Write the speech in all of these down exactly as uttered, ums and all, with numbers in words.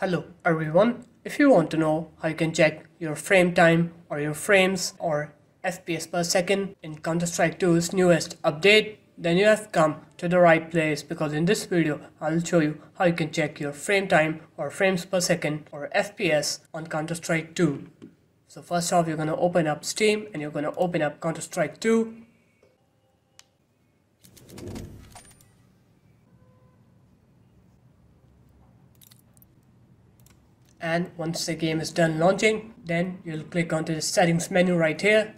Hello everyone, if you want to know how you can check your frame time or your frames or F P S per second in Counter-Strike two's newest update, then you have come to the right place, because in this video I'll show you how you can check your frame time or frames per second or F P S on Counter-Strike two. So first off, you're going to open up Steam and you're going to open up Counter-Strike two. And once the game is done launching, then you'll click onto the settings menu right here.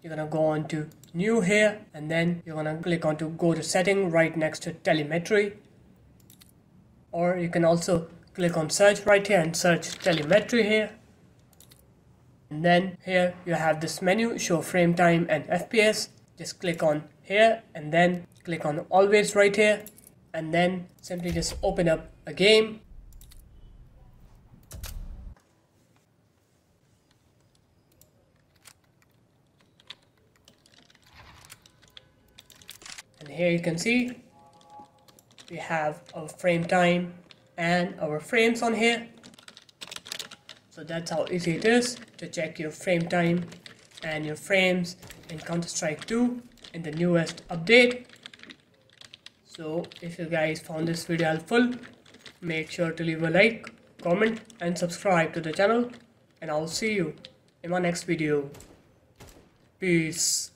You're gonna go on to new here, and then you're gonna click on to go to setting right next to telemetry, or you can also click on search right here and search telemetry here. And then here you have this menu, show frame time and F P S. Just click on here and then click on always right here, and then simply just open up a game. And here you can see we have our frame time and our frames on here. So that's how easy it is to check your frame time and your frames in Counter-Strike two in the newest update. So if you guys found this video helpful, make sure to leave a like, comment and subscribe to the channel, and I'll see you in my next video. Peace.